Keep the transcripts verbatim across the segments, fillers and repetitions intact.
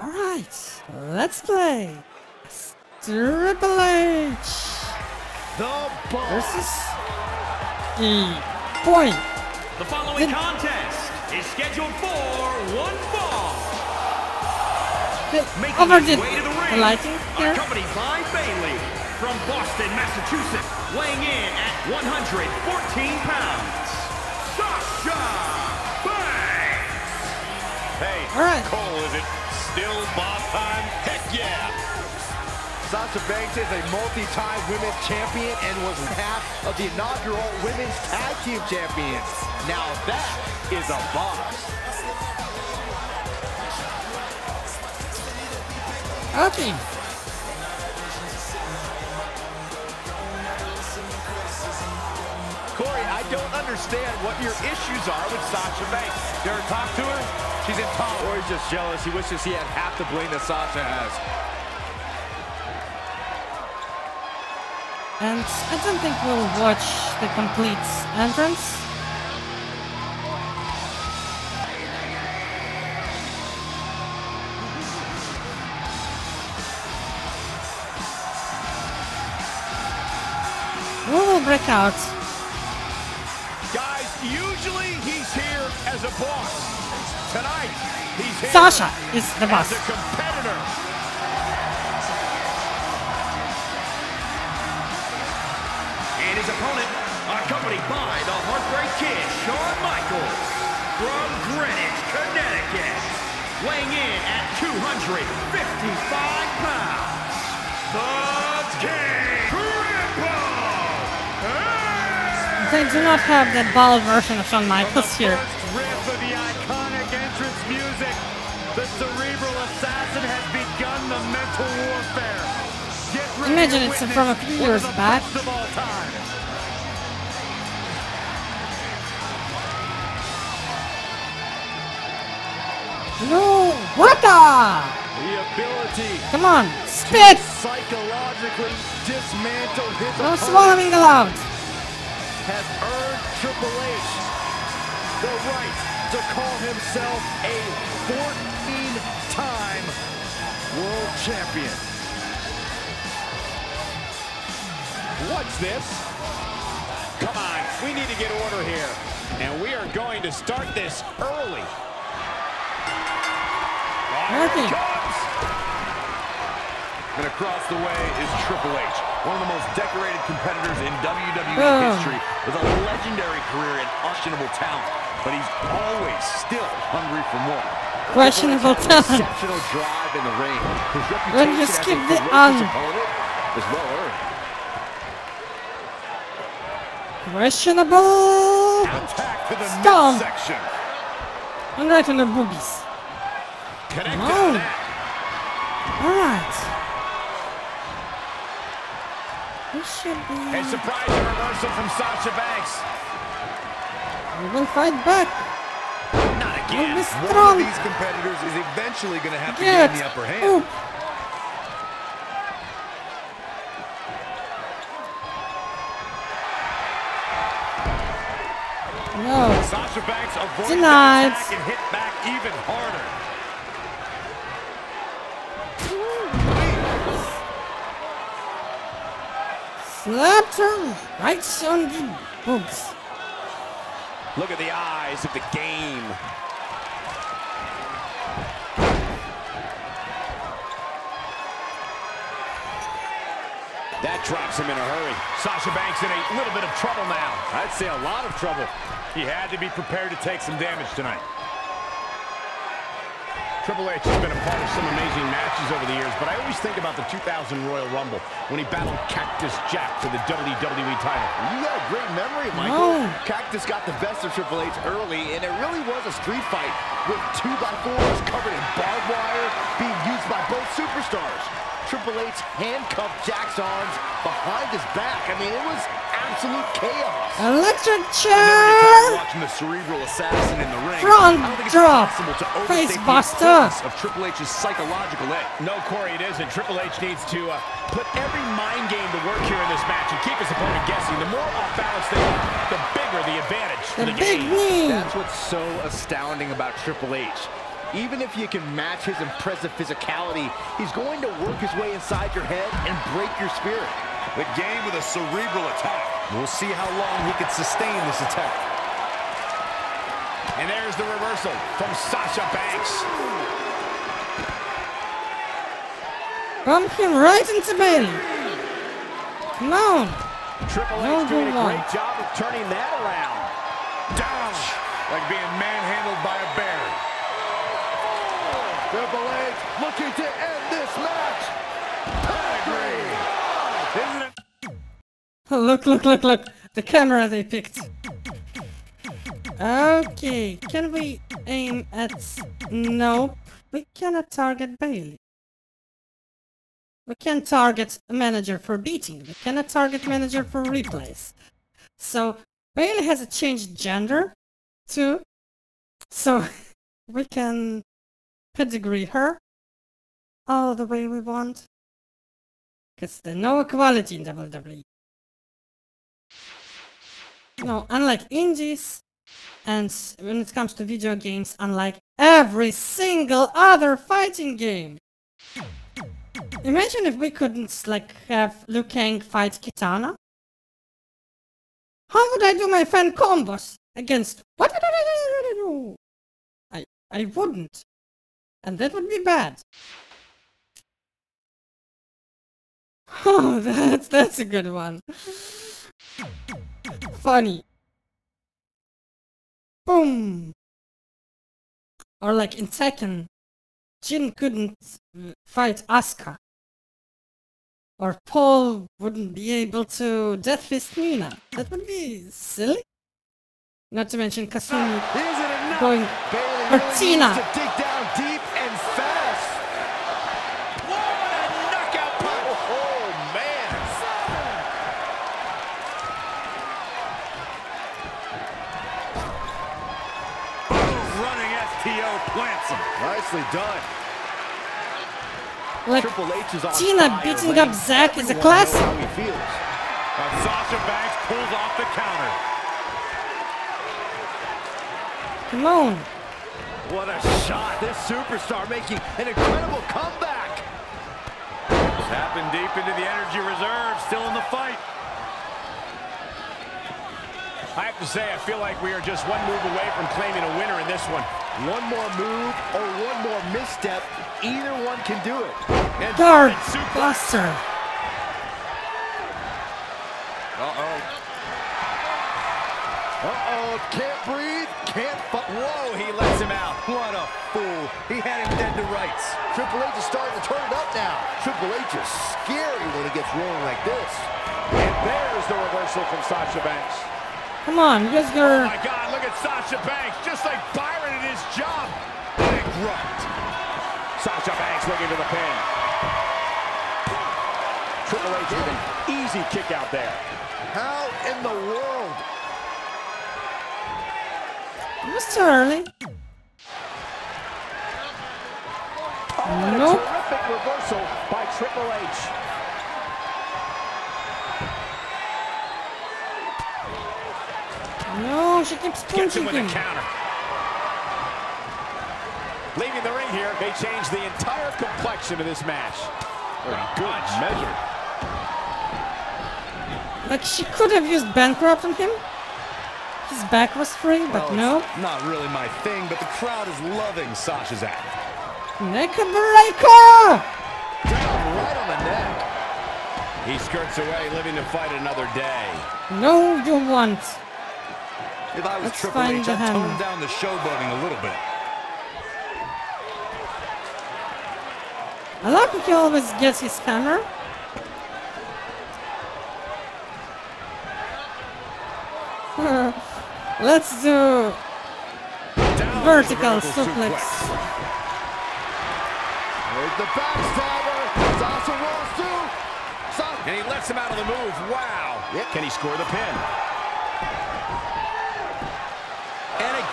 Alright, let's play Triple H the versus E-Point. The following the contest is scheduled for one fall. Over the, the lighting here. Accompanied by Bayley from Boston, Massachusetts, weighing in at one hundred fourteen pounds. Sasha Banks! Hey, all right. Cole, is it still Bob time? Heck yeah! Sasha Banks is a multi-time women's champion and was half of the inaugural women's tag team champions. Now that is a boss. Okay. Corey, I don't understand what your issues are with Sasha Banks. You ever talk to her? She's intolerant. Corey's just jealous. He wishes he had half the bling that Sasha has. And I don't think we'll watch the complete entrance. We will break out. Guys, usually he's here as a boss. Tonight, he's here. Sasha is the boss. As a competitor. And his opponent, accompanied by the Heartbreak Kid, Shawn Michaels, from Greenwich, Connecticut, weighing in at two hundred fifty-five pounds. The King. They do not have that ball version of Shawn Michaels here. Riff of the iconic entrance music. The cerebral assassin has begun the mental warfare. Imagine it's from a few years back. No, Wata! The ability. Come on, spit! Psychologically dismantle his opponent. No swallowing allowed. Has earned Triple H the right to call himself a fourteen-time world champion. What's this? Come on, we need to get order here. And we are going to start this early. And across the way is Triple H, one of the most decorated competitors in W W E oh. history, with a legendary career and questionable talent, but he's always still hungry for more. Questionable talent. Exceptional drive in the ring. His reputation as a ferocious opponent is well earned. Questionable. Attack to the midsection. And right in the boobies. Connected oh. to that. All right. This should be... A surprising reversal from Sasha Banks. We will fight back. Not again. One of these competitors is eventually going to have get. to get in the upper hand. Oop. No. Sasha Banks avoids the attack and hit back even harder. Slapped her right on the boobs. Look at the eyes of the game. That drops him in a hurry. Sasha Banks in a little bit of trouble now. I'd say a lot of trouble. He had to be prepared to take some damage tonight. Triple H has been a part of some amazing matches over the years, but I always think about the two thousand Royal Rumble when he battled Cactus Jack for the W W E title. You got a great memory, Michael. No. Cactus got the best of Triple H early, and it really was a street fight with two by fours covered in barbed wire being used by both superstars. Triple H handcuffed Jack's arms behind his back. I mean, it was absolute chaos. Electric chair. Watching the cerebral assassin in the ring. Front drop. Face buster. Of Triple H's psychological edge. No, Corey, it isn't. Triple H needs to uh, put every mind game to work here in this match and keep his opponent guessing. The more off balance they are, the bigger the advantage. The, the big game. That's what's so astounding about Triple H. Even if you can match his impressive physicality, he's going to work his way inside your head and break your spirit. The game with a cerebral attack. We'll see how long he can sustain this attack. And there's the reversal from Sasha Banks. Bump him right into Bayley. Come on. Triple H doing a great job of turning that around. Down. Like being manhandled by a bear. Triple H looking to end this match. Pedigree. Isn't it? Oh, look, look, look, look. The camera they picked. Okay, can we aim at... No, we cannot target Bayley. We can target a manager for beating. We cannot target manager for replays. So, Bayley has changed gender, too. So, we can... pedigree her all the way we want, because there's no equality in W W E. No, unlike indies, and when it comes to video games, unlike every single other fighting game. Imagine if we couldn't, like, have Liu Kang fight Kitana. How would I do my fan combos against... What did I do? I, I wouldn't. And that would be bad. Oh, that's, that's a good one. Funny. Boom. Or like in Tekken, Jin couldn't fight Asuka. Or Paul wouldn't be able to death fist Nina. That would be silly. Not to mention Kasumi going for Tina. Nicely done. Like, Triple H is on Tina beating up Zack is a classic. Sasha Banks pulls off the counter. Come on. What a shot. This superstar making an incredible comeback. Tapping deep into the energy reserve, still in the fight. I have to say, I feel like we are just one move away from claiming a winner in this one. One more move or one more misstep, either one can do it. And guard buster. Uh-oh. Uh-oh, can't breathe, can't fu- Whoa, he lets him out. What a fool. He had him dead to rights. Triple H is starting to turn it up now. Triple H is scary when he gets rolling like this. And there's the reversal from Sasha Banks. Come on, you guys gotta... Oh my God, look at Sasha Banks, just like Byron in his job. Big right. Sasha Banks looking to the pin. Triple H with an easy kick out there. How in the world? It was too early. Oh, nope. A terrific reversal by Triple H. No, she keeps punching him. With a counter. Leaving the ring here may change the entire complexion of this match. A good measure. Like, she could have used bankrupt on him. His back was free, but well, no. Not really my thing, but the crowd is loving Sasha's act. Neck breaker! Down right on the neck. He skirts away, living to fight another day. No, you won't. If I was Let's Triple H, I'd tone down the showboating a little bit. I like he always gets his hammer. Let's do down vertical suplex. There's the backstabber. Sasha rolls through. And he lets him out of the move. Wow. Yep. Can he score the pin?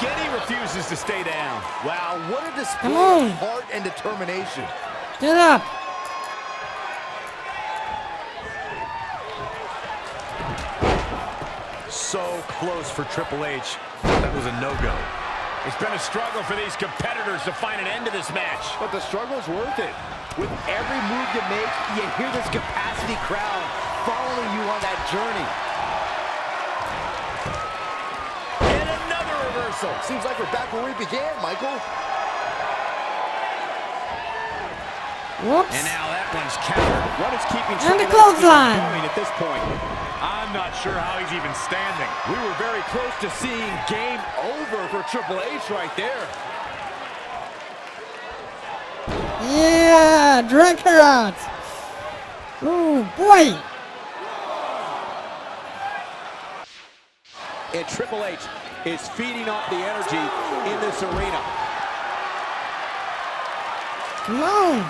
Getty refuses to stay down. Wow, what a display of heart and determination. Get up. So close for Triple H. That was a no-go. It's been a struggle for these competitors to find an end to this match. But the struggle's worth it. With every move you make, you hear this capacity crowd following you on that journey. And another reversal. Seems like we're back where we began, Michael. Whoops. And now that one's countered. What is keeping and the clothesline at this point? I'm not sure how he's even standing. We were very close to seeing game over for Triple H right there. Yeah, drag her out. Oh boy. And Triple H is feeding off the energy in this arena. Come on.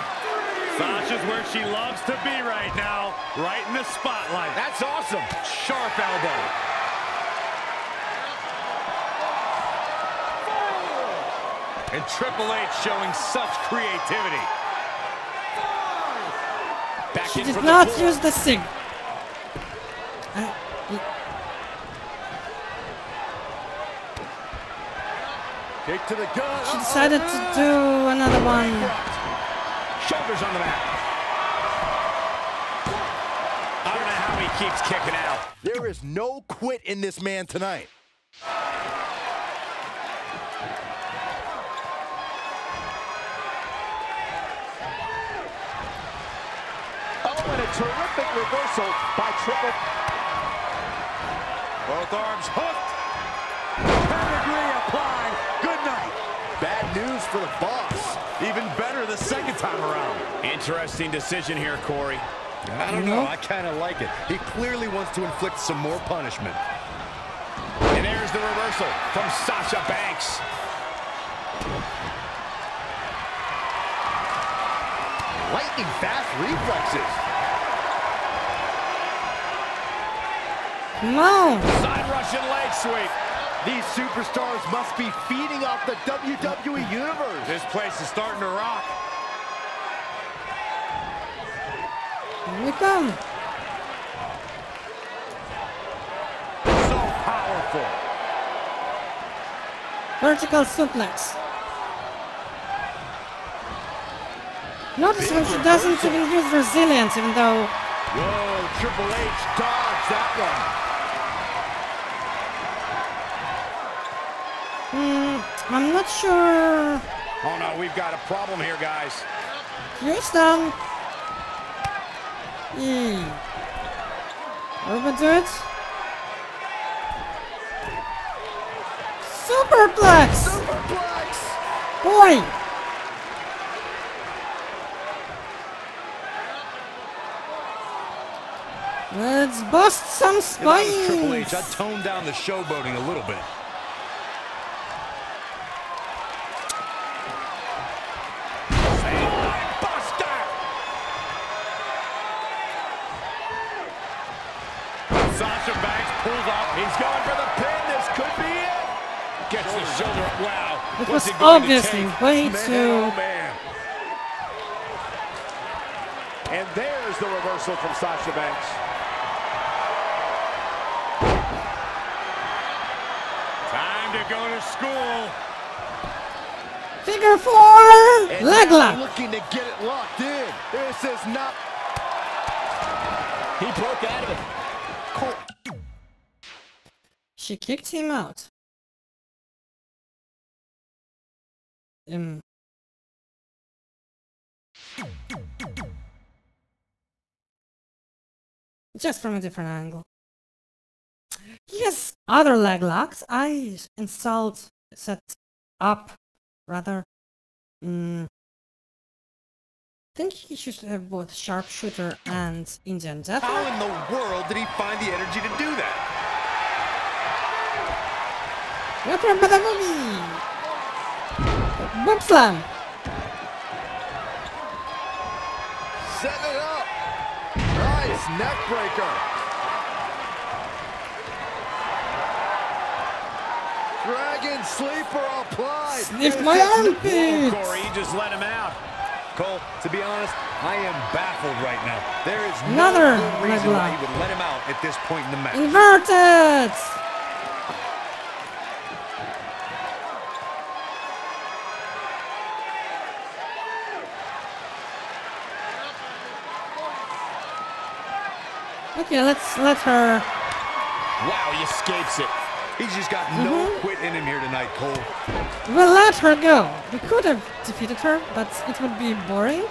Sasha's where she loves to be right now, right in the spotlight. That's awesome. Sharp elbow. And Triple H showing such creativity. Back she in did not the use the sink. Uh, Kick to the gut. She decided to do another one. Shoulders on the mat. I don't know how he keeps kicking out. There is no quit in this man tonight. Oh, and a terrific reversal by Triple. Both arms hooked. Pedigree applied. Good night. Bad news for the boss. Even better the second time around. Interesting decision here, Corey. I don't know. I kind of like it. He clearly wants to inflict some more punishment. And there's the reversal from Sasha Banks. Lightning fast reflexes. No. Side Russian leg sweep. These superstars must be feeding off the W W E Universe. This place is starting to rock. Here we come. So powerful. Vertical suplex. Notice when she doesn't even use resilience, even though... Whoa, Triple H dodged that one. Mm, I'm not sure. Oh no, we've got a problem here, guys. Here's them. Mm. Overdo it. Superplex. Superplex. Boy. Let's bust some spines. If I was Triple H, I'd tone down the showboating a little bit. Sasha Banks pulls up. He's going for the pin. This could be it. Gets the shoulder up. Wow. It was obviously way too. And there's the reversal from Sasha Banks. Time to go to school. Figure four. Leg lock. Looking to get it locked in. This is not. He broke out of it. She kicked him out. Um. Just from a different angle. Yes, other leg locks. I installed, set up, rather. Mm. I think he should have both sharpshooter and Indian Death. How in the world did he find the energy to do that? Welcome to the movie! Boom slam! Set it up! Nice neck breaker! Dragon sleeper applied! Sniff my armpit! Corey, you just let him out. Cole, to be honest, I am baffled right now. There is no Another good reason why you would let him out at this point in the match. Inverted! Okay, let's let her. Wow, he escapes it. He's just got mm-hmm. no quit in him here tonight, Cole. We'll let her go. We could have defeated her, but it would be boring.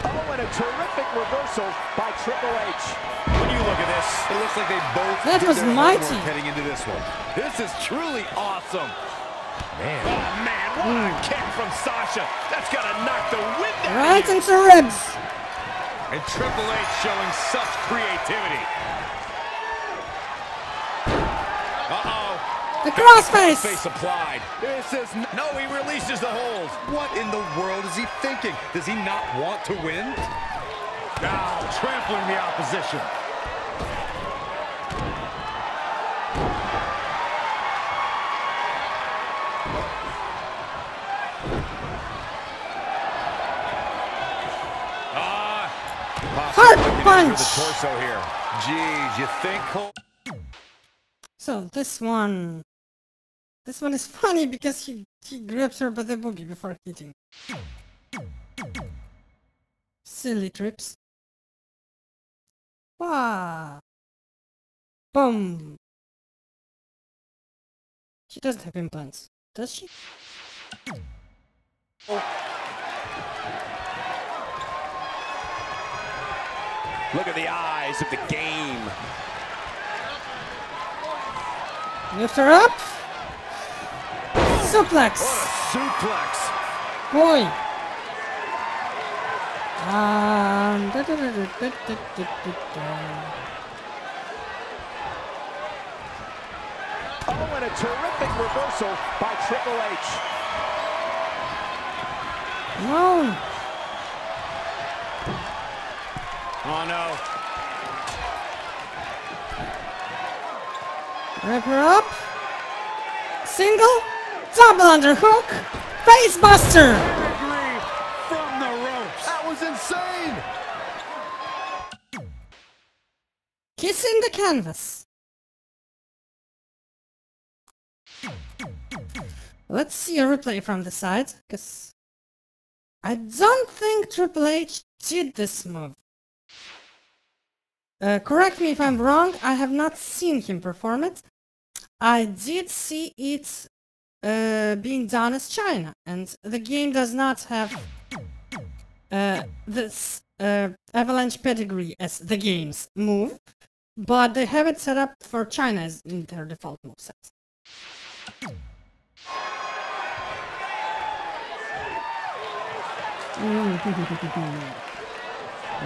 Oh, and a terrific reversal by Triple H. When you look at this, it looks like they both that was mighty heading into this one. This is truly awesome. Man. Oh, man, what mm. a kick from Sasha. That's got to knock the wind out. Right into the ribs. And Triple H showing such creativity. Uh-oh. The crossface. Face applied. This is no. He releases the hold. What in the world is he thinking? Does he not want to win? Now trampling the opposition. Ah. Hard punch. The torso here. Geez, you think Cole? So this one. This one is funny because he, he grabs her by the booby before hitting. Silly trips. Wow. Boom. She doesn't have implants, does she? Oh. Look at the eyes of the game. Lift her up. Suplex! What a suplex! Boy! Um, da, da, da, da, da, da, da. Oh, and a terrific reversal by Triple H. No! Oh no! Wrap her up! Single! Double underhook! Face buster! From the ropes! That was insane! Kissing the canvas. Let's see a replay from the side, because I don't think Triple H did this move. Uh, correct me if I'm wrong, I have not seen him perform it. I did see it Uh, being done as China, and the game does not have uh, this uh, Avalanche pedigree as the game's move, but they have it set up for China as in their default moveset.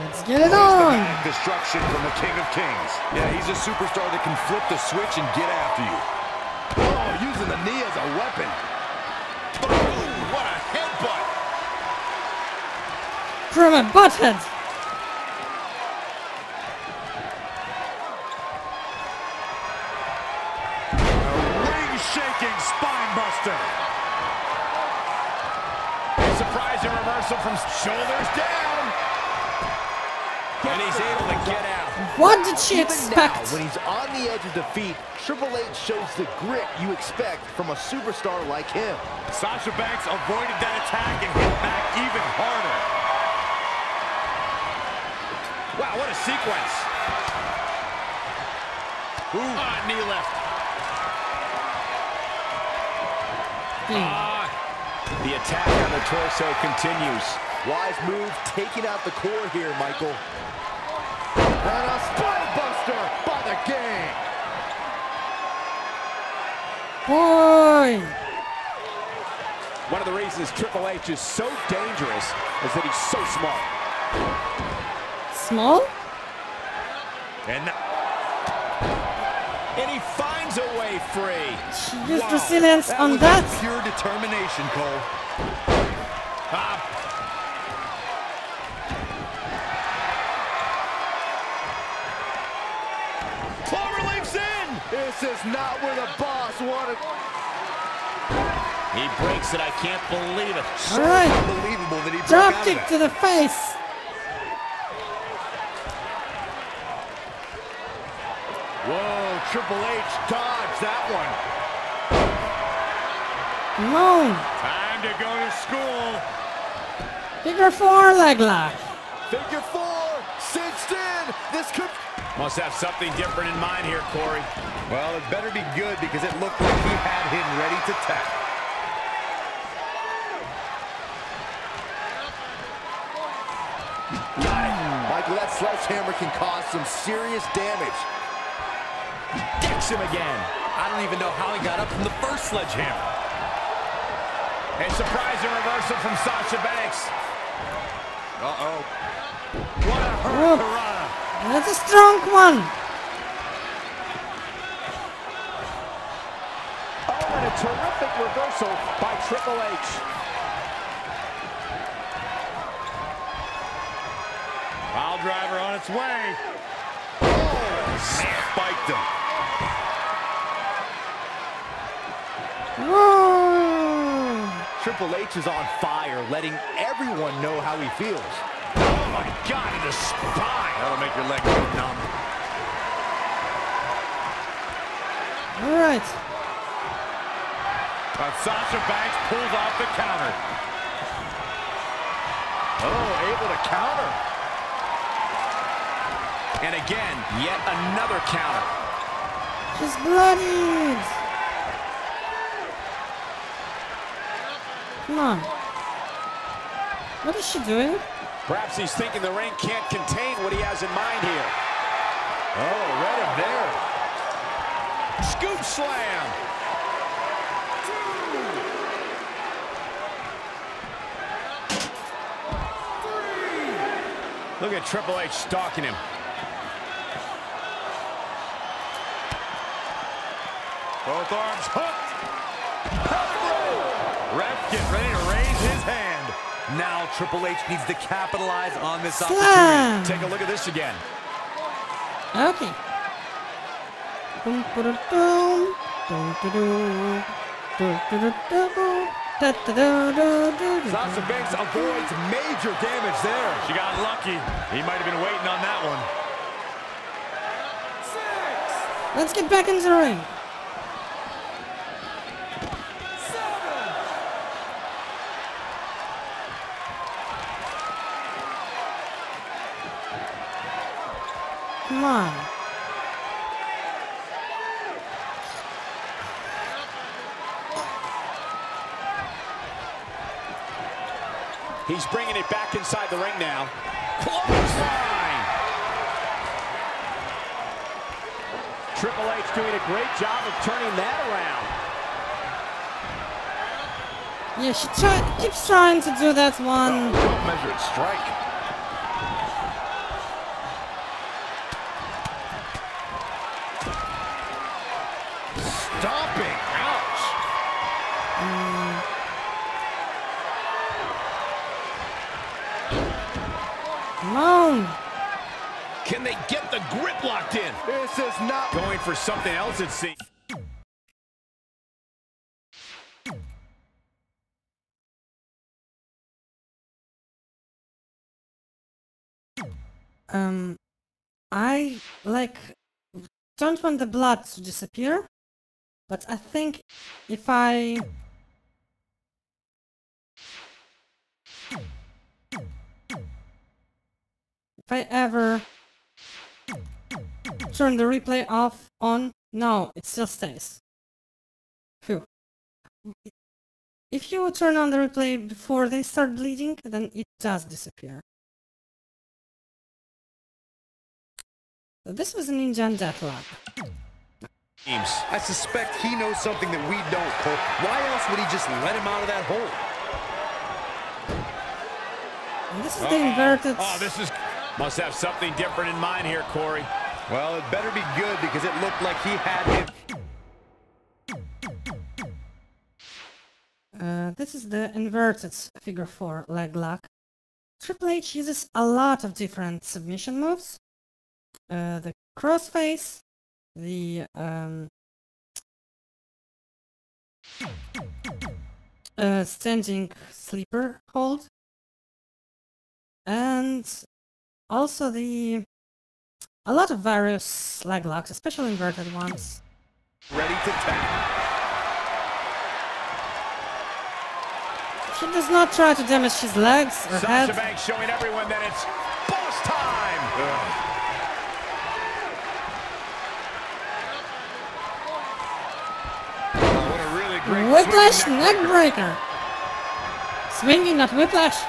Let's get it on! Destruction from the King of Kings. Yeah, he's a superstar that can flip the switch and get after you. Oh, using the knee as a weapon. Boom! What a headbutt! From a butthead. A ring-shaking spine buster. Surprising reversal from shoulders down. And he's able to get out. What did she Even expect? Now, when he's on the edge of defeat, Triple H shows the grit you expect from a superstar like him. Sasha Banks avoided that attack and hit back even harder. Wow, what a sequence. Ooh, ah, knee left. Mm. Ah, the attack on the torso continues. Wise move taking out the core here, Michael. And a spine buster by the game. Boy! One of the reasons Triple H is so dangerous is that he's so small. Small? And, and he finds a way free. She used wow. resilience that on that. Pure determination, Cole. Ah. This is not where the boss wanted. He breaks it. I can't believe it. All right. Unbelievable that he drop kick to the face. Whoa! Triple H dodged that one. No. Time to go to school. Figure four leg lock. Figure four cinched in. This could. Must have something different in mind here, Corey. Well, it better be good because it looked like he had him ready to tackle. Michael, that sledgehammer can cause some serious damage. Gets him again. I don't even know how he got up from the first sledgehammer. A surprising reversal from Sasha Banks. Uh-oh. What a hurrah. That's a strong one. Oh, and a terrific reversal by Triple H. Pile driver on its way. Oh, spiked him. Whoa. Triple H is on fire, letting everyone know how he feels. Oh my God, in the spine. That'll make your leg go numb. All right. But Sasha Banks pulls off the counter. Oh, able to counter. And again, yet another counter. Just bloodied. Come on. What is she doing? Perhaps he's thinking the ring can't contain what he has in mind here. Oh, right up there. Scoop slam. Two. Three. Look at Triple H stalking him. Both arms hooked. Ref getting ready to raise his hand. Now Triple H needs to capitalize on this opportunity. Slam. Take a look at this again. Okay. Sasha Banks avoids major damage there. She got lucky. He might have been waiting on that one. Six. Let's get back into the ring. Come on. He's bringing it back inside the ring now. Close line. Triple H doing a great job of turning that around. Yeah, she tried, keeps trying to do that one. Well measured strike. Stomping. Ouch. Mm. Come on. Can they get the grip locked in? This is not going for something else, it seems. Um, I like don't want the blood to disappear. But I think if I... If I ever turn the replay off, on, no, it still stays. Phew. If you turn on the replay before they start bleeding, then it does disappear. So this was Ninja and Deathlock. I suspect he knows something that we don't, Cole. Why else would he just let him out of that hole? And this is uh, the inverted... Oh, this is... Must have something different in mind here, Corey. Well, it better be good because it looked like he had him. Uh, this is the inverted figure four leg lock. Triple H uses a lot of different submission moves. Uh, the crossface. The um, uh, standing sleeper hold, and also the a lot of various leg locks, especially inverted ones. Ready to tap. She does not try to damage his legs or Sasha head. Banks showing everyone that it's boss time. Ugh. Whiplash neck breaker. Swinging at Whiplash.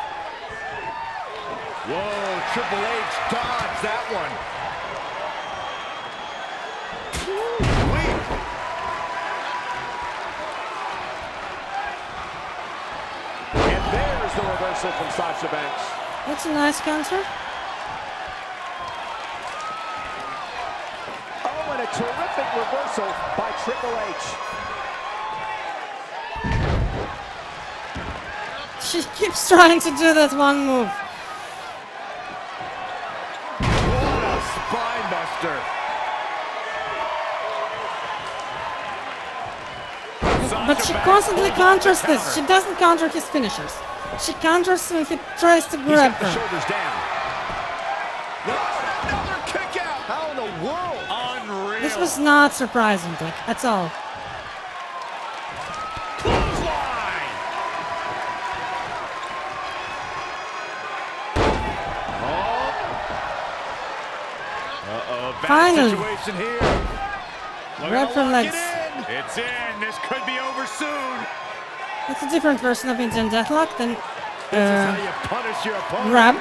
Whoa, Triple H dodged that one. And there's the reversal from Sasha Banks. That's a nice counter. Oh, and a terrific reversal by Triple H. She keeps trying to do that one move. What a spine buster. But, but she constantly counters this. She doesn't counter his finishers. She counters when he tries to grab her. Shoulders down. No, another kick out. How in the world? Unreal. This was not surprising, like, at all. Final situation here. Grab her legs. It's in. This could be over soon. It's a different version of Indian Deathlock than uh, you grab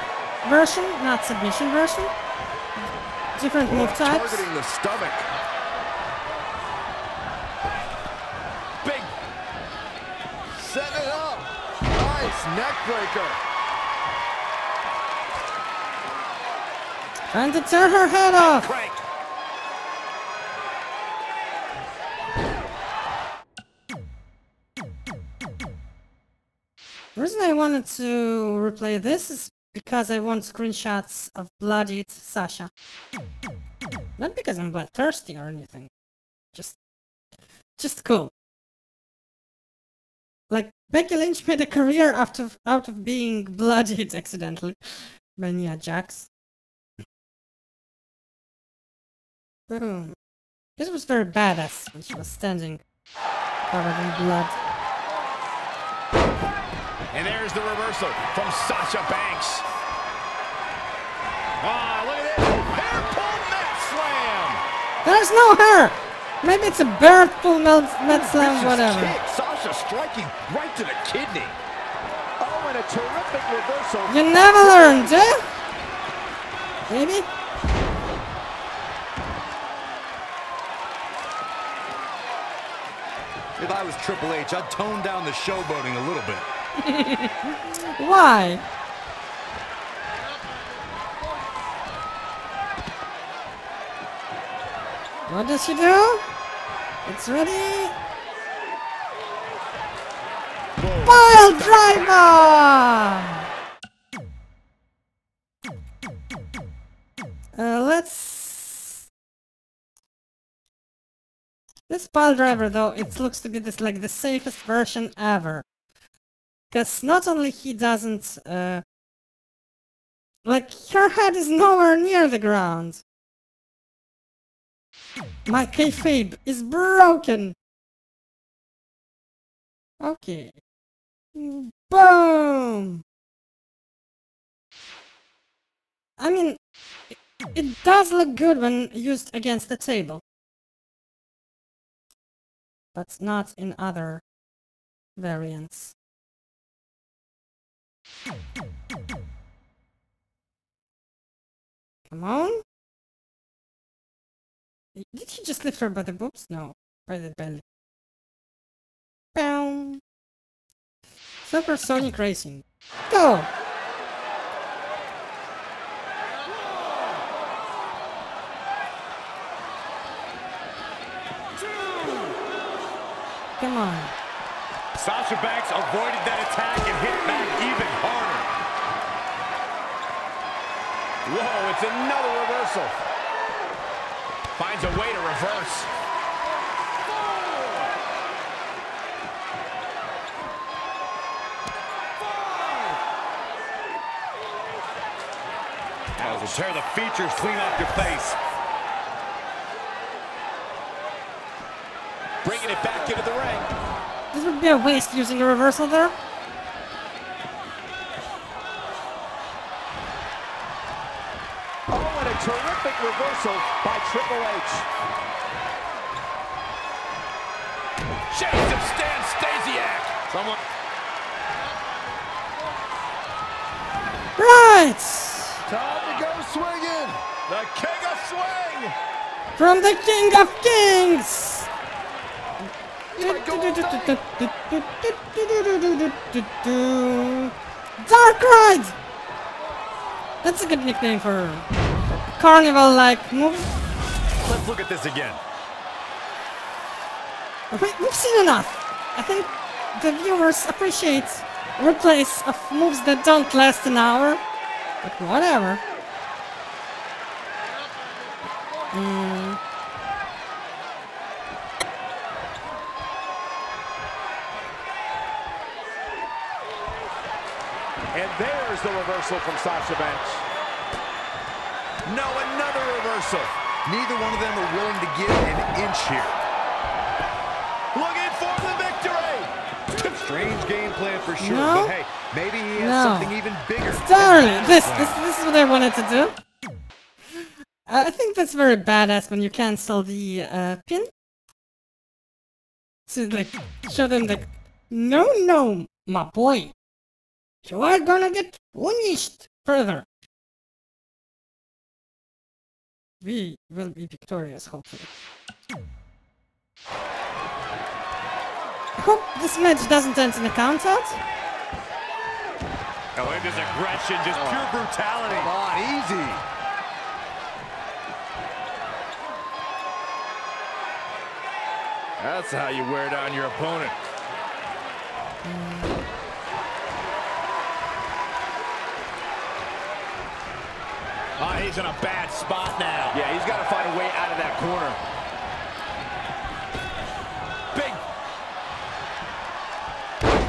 version, not submission version. Different well, move types. Targeting the stomach. Big. Set it up. Nice neck breaker. Trying to tear her head off. Crank. The reason I wanted to replay this is because I want screenshots of bloodied Sasha. Not because I'm bloodthirsty or anything. Just... just cool. Like, Becky Lynch made a career out of, out of being bloodied accidentally by Nia Jax. Boom. This was very badass when she was standing covered in blood. And there's the reversal from Sasha Banks. Ah, oh, look at this! Bear pull med slam! There's no hair! Maybe it's a bear pull med, med slam, whatever. Kick. Sasha striking right to the kidney. Oh, and a terrific reversal. You never learned, eh? Baby? If I was Triple H, I'd tone down the showboating a little bit. Why? What does she do? It's ready. Pile driver. Uh, let's. This pile driver, though, it looks to be this like the safest version ever, because not only he doesn't, uh, like her head is nowhere near the ground. My kayfabe is broken. Okay, boom. I mean, it, it does look good when used against the table. But not in other variants. Come on. Did he just lift her by the boobs? No, by the belly. Boom. Supersonic Racing. Go! Come on. Sasha Banks avoided that attack and hit back even harder. Whoa, it's another reversal. Finds a way to reverse. That will tear the features clean off your face. Bringing it back into the ring. This would be a waste using a reversal there. Oh, and a terrific reversal by Triple H. chase of Stan Stasiak. Someone. Right. Time to go swinging. The king of swing. From the king of kings. Dark Ride. That's a good nickname for her. Carnival-like move. Let's look at this again. We, we've seen enough. I think the viewers appreciate replays of moves that don't last an hour. But whatever. Mm. And there's the reversal from Sasha Banks. No, another reversal. Neither one of them are willing to give an inch here. Looking for the victory. Strange game plan for sure, no? But hey, maybe he has no. something even bigger. Darn it! This, this, this is what I wanted to do. I think that's very badass when you cancel the uh, pin. So like, show them like, no, no, my boy. You are gonna get punished further. We will be victorious, hopefully. I hope this match doesn't end in a count out. Oh, it is aggression, just oh. pure brutality. Come on, easy. That's how you wear down your opponent. Mm. Oh, he's in a bad spot now. Yeah, he's got to find a way out of that corner. Big.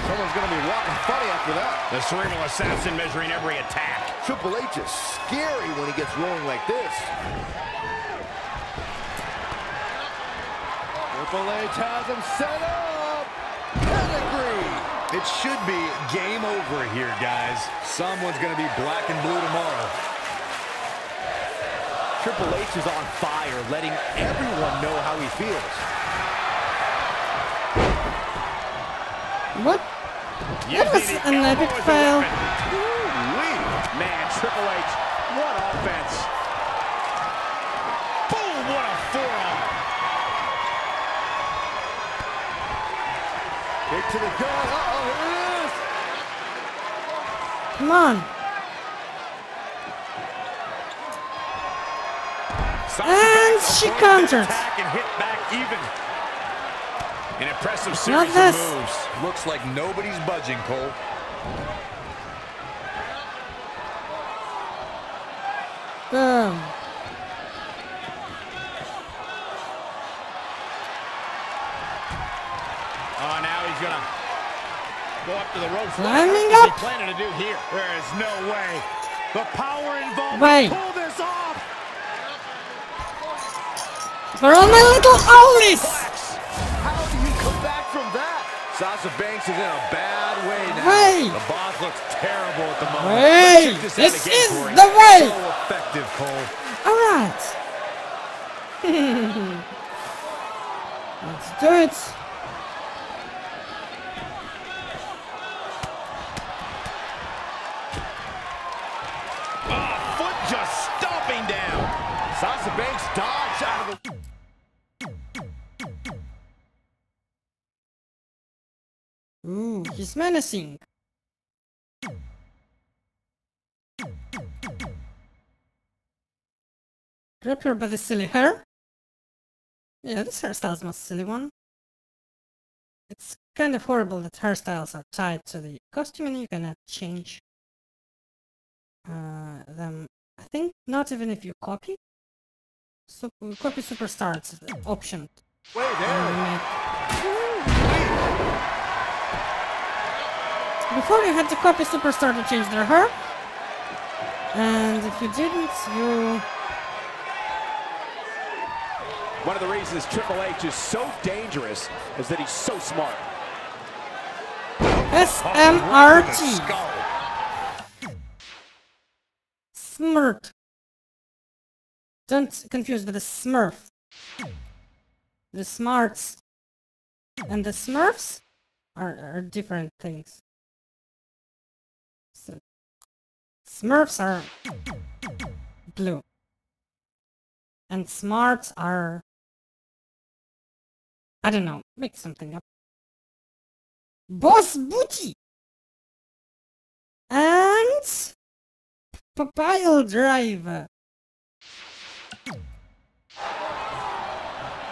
Someone's going to be walking funny after that. The cerebral assassin measuring every attack. Triple H is scary when he gets rolling like this. Triple H has him set up. Pedigree. It should be game over here, guys. Someone's going to be black and blue tomorrow. Triple H is on fire, letting everyone know how he feels. What? You that was an epic fail. Man, Triple H, what offense. Boom, what a forearm. Kick to the goal. Uh-oh, here it is. Come on. And she counters. And hit back even. An impressive series of moves. Looks like nobody's budging, Cole. Boom. Oh, now he's gonna go up to the ropes. Climbing up. What's he planning to do here? There is no way. The power involved. Wait. Pull this off. For all my little owlies! How do you come back from that? Sasha Banks is in a bad way now. Hey. The boss looks terrible at the moment. Hey. This is the way! So effective, Cole. Alright. Let's do it. Ah, foot just stomping down. Sasha Banks dodged out of the... Ooh, he's menacing. Grab her by the silly hair. Yeah, this hairstyle's the most silly one. It's kind of horrible that hairstyles are tied to the costume and you cannot change uh, them. I think not even if you copy. So, copy superstars option. Wait there. Before you had to copy Superstar to change their hair, and if you didn't, you... One of the reasons Triple H is so dangerous is that he's so smart. S M R T. Smart. Don't confuse with the Smurf. The smarts. and the Smurfs are, are different things. So Smurfs are blue, and Smarts are, I don't know, make something up. Boss Booty! And Papile Driver.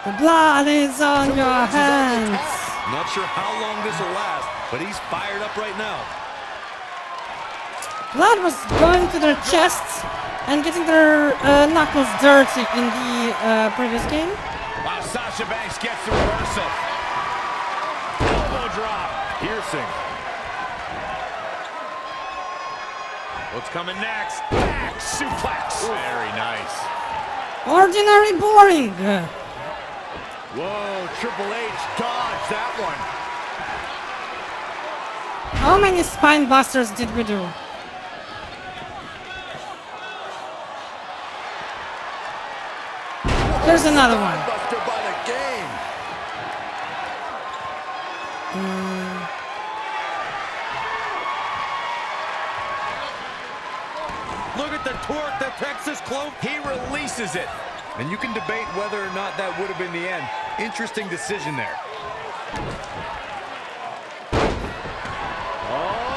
The blood is on your hands. Not sure how long this will last, but he's fired up right now. Blood was going to their chests and getting their uh, knuckles dirty in the uh, previous game. Wow, Sasha Banks gets the reversal. Elbow drop, piercing. What's coming next? Back suplex. Ooh. Very nice. Ordinary boring. Whoa, Triple H dodged that one. How many spine busters did we do? There's another one. Buster by the game. Mm. Look at the torque, the Texas Clove. He releases it. And you can debate whether or not that would have been the end. Interesting decision there. Oh.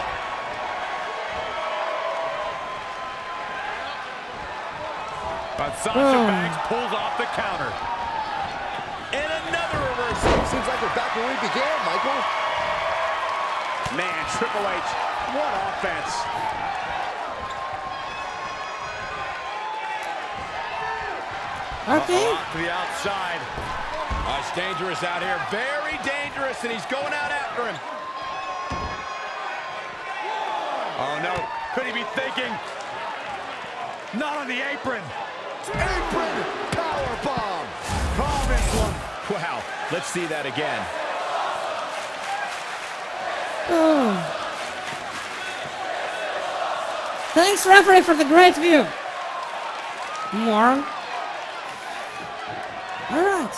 But Sasha oh. Banks pulls off the counter. And another reversal. Seems like we're back where we began, Michael. Man, Triple H, what offense. Okay. To the outside. Oh, it's dangerous out here. Very dangerous, and he's going out after him. Oh, no. Could he be thinking? Not on the apron. Apron powerbomb. Province one. Wow. Let's see that again. Oh. Thanks, referee, for the great view. More. All right.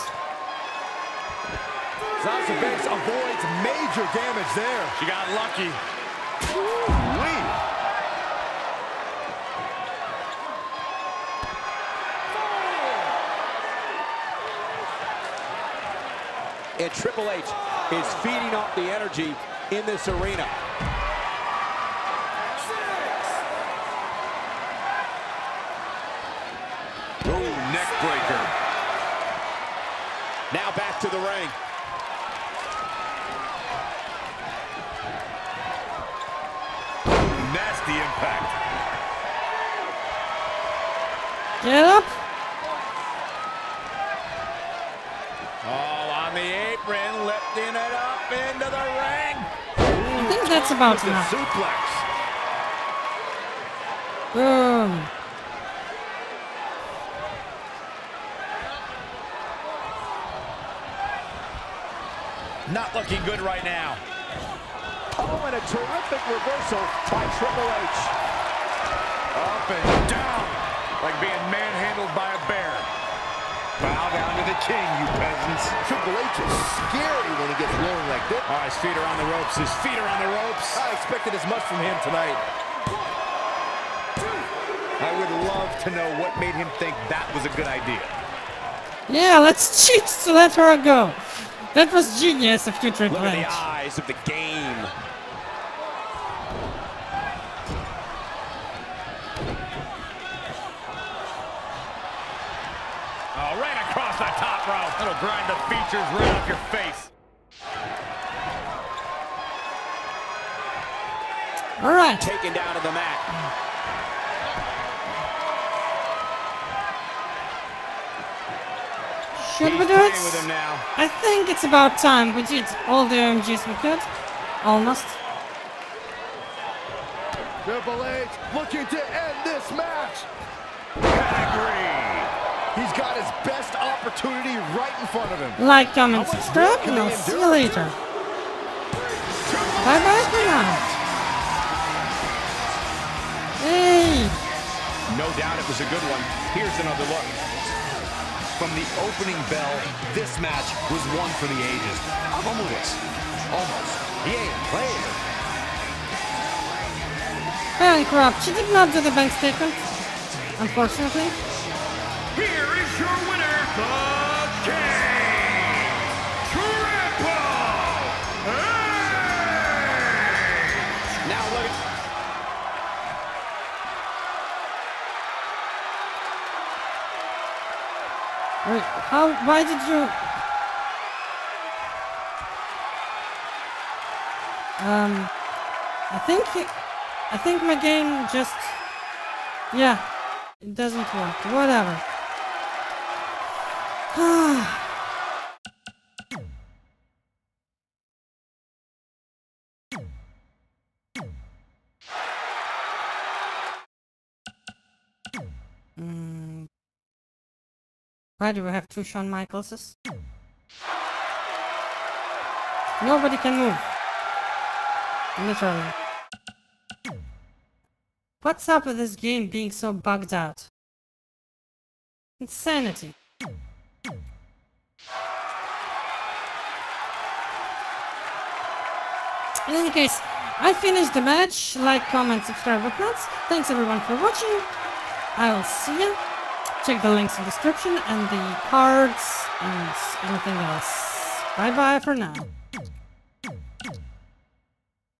Sasha Banks avoids major damage there. She got lucky. Wee. And Triple H is feeding off the energy in this arena. Oh, neck breaker. Now back to the ring. Nasty impact. Get up. Oh, on the apron, lifting it up into the ring. I think that's about the suplex. Boom. Not looking good right now. Oh, and a terrific reversal by Triple H. Up and down, like being manhandled by a bear. Bow down to the king, you peasants. Triple H is scary when he gets rolling like this. Oh, his feet are on the ropes. His feet are on the ropes. I expected as much from him tonight. I would love to know what made him think that was a good idea. Yeah, let's cheat to let her go. That was genius of you, Triple H. Look at the eyes of the game. Oh, right across the top rope. That'll grind the features right off your face. All right. Taken down to the mat. Should we do it? I think it's about time. We did all the O M Gs we could. Almost. Triple H looking to end this match. Pedigree. He's got his best opportunity right in front of him. Like, comment, subscribe, and I'll see you later. Bye bye for now. Hey. No doubt it was a good one. Here's another look. From the opening bell, this match was one for the ages. Almost. Almost. He ain't playing. Holy crap, she did not do the bank statement. Unfortunately. Here is your winner, the King, Triple H! Now look at... Wait, how, why did you... Um, I think, he, I think my game just, yeah, it doesn't work, whatever. mm. Why do we have two Shawn Michaelses? Nobody can move. Literally. What's up with this game being so bugged out? Insanity. In any case, I finished the match. Like, comment, subscribe, whatnot. Thanks everyone for watching. I will see you. Check the links in the description and the cards and anything else. Bye bye for now.